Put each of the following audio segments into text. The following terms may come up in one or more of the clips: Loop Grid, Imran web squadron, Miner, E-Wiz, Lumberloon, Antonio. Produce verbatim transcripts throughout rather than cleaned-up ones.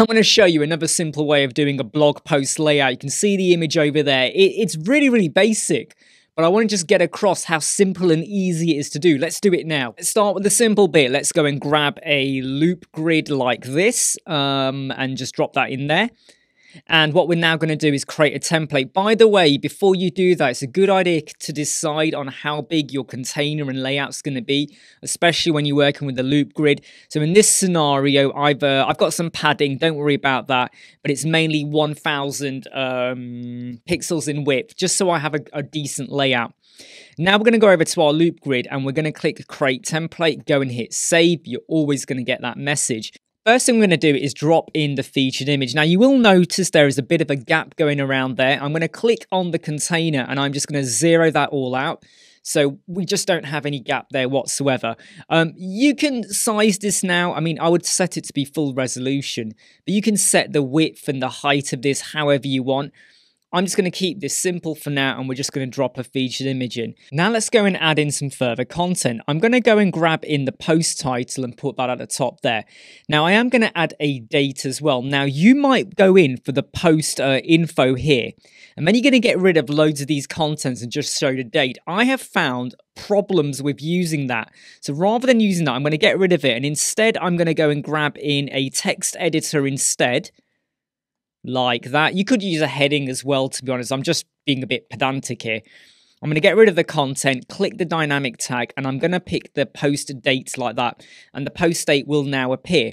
I'm going to show you another simple way of doing a blog post layout. You can see the image over there. It, it's really, really basic, but I want to just get across how simple and easy it is to do. Let's do it now. Let's start with the simple bit. Let's go and grab a loop grid like this um, and just drop that in there. And what we're now going to do is create a template. By the way, before you do that, it's a good idea to decide on how big your container and layout's going to be, especially when you're working with the loop grid. So in this scenario, I've uh, I've got some padding. Don't worry about that. But it's mainly one thousand um, pixels in width, just so I have a, a decent layout. Now we're going to go over to our loop grid and we're going to click Create Template. Go and hit Save. You're always going to get that message. First thing we're going to do is drop in the featured image. Now you will notice there is a bit of a gap going around there. I'm going to click on the container and I'm just going to zero that all out. So we just don't have any gap there whatsoever. Um, you can size this now. I mean, I would set it to be full resolution, but you can set the width and the height of this however you want. I'm just going to keep this simple for now and we're just going to drop a featured image in. Now let's go and add in some further content. I'm going to go and grab in the post title and put that at the top there. Now I am going to add a date as well. Now you might go in for the post uh, info here and then you're going to get rid of loads of these contents and just show the date. I have found problems with using that. So rather than using that, I'm going to get rid of it and instead I'm going to go and grab in a text editor instead. Like that. You could use a heading as well, to be honest. I'm just being a bit pedantic here. I'm going to get rid of the content, click the dynamic tag, and I'm going to pick the post dates like that. And the post date will now appear.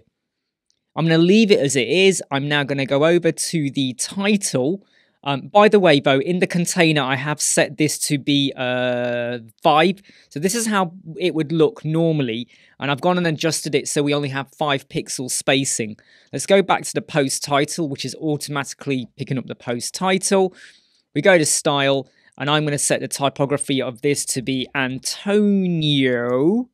I'm going to leave it as it is. I'm now going to go over to the title. Um, by the way, though, in the container, I have set this to be uh, five. So this is how it would look normally. And I've gone and adjusted it so we only have five pixel spacing. Let's go back to the post title, which is automatically picking up the post title. We go to style, and I'm going to set the typography of this to be Antonio,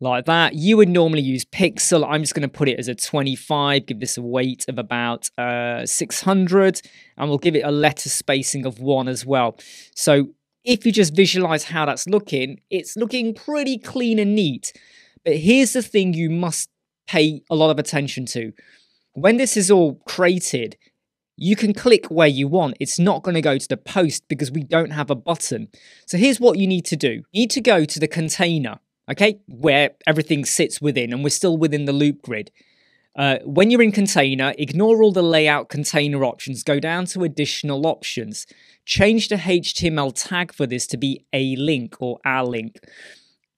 like that. You would normally use pixel. I'm just going to put it as a twenty-five, give this a weight of about uh, six hundred, and we'll give it a letter spacing of one as well. So if you just visualize how that's looking, it's looking pretty clean and neat. But here's the thing you must pay a lot of attention to. When this is all created, you can click where you want. It's not going to go to the post because we don't have a button. So here's what you need to do. You need to go to the container, okay, where everything sits within, and we're still within the loop grid. Uh, when you're in container, ignore all the layout container options. Go down to additional options. Change the H T M L tag for this to be a link or our link,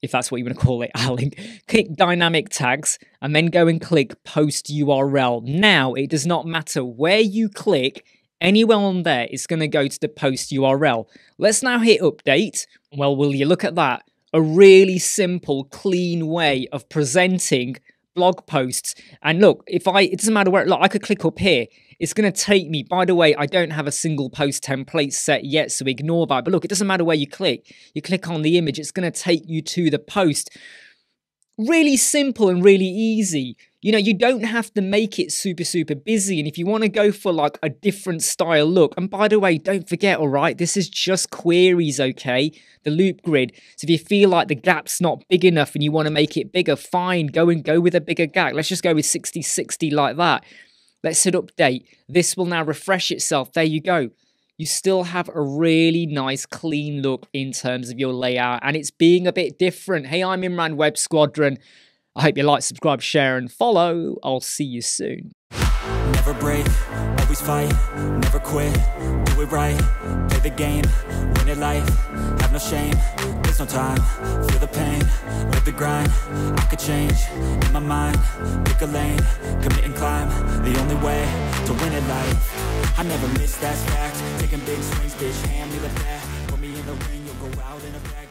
if that's what you want to call it, our link. Click dynamic tags and then go and click post U R L. Now, it does not matter where you click, anywhere on there, it's going to go to the post U R L. Let's now hit update. Well, will you look at that? A really simple, clean way of presenting blog posts. And look, if I, it doesn't matter where, look, I could click up here. It's going to take me, by the way, I don't have a single post template set yet, so ignore that. But look, it doesn't matter where you click. You click on the image, it's going to take you to the post. Really simple and really easy. You know, you don't have to make it super, super busy. And if you want to go for like a different style look, and by the way, don't forget, all right, this is just queries, okay? The loop grid. So if you feel like the gap's not big enough and you want to make it bigger, fine, go and go with a bigger gap. Let's just go with sixty sixty like that. Let's hit update. This will now refresh itself. There you go. You still have a really nice clean look in terms of your layout and it's being a bit different. Hey, I'm Imran Web Squadron. I hope you like, subscribe, share, and follow. I'll see you soon. Never break, always fight, never quit, do it right, play the game, win at life, have no shame, there's no time, feel the pain, live the grind, I could change, in my mind, pick a lane, commit and climb, the only way to win at life, I never miss, that's fact, taking big swings, bitch, hand me the bat, put me in the ring, you'll go out in a bag.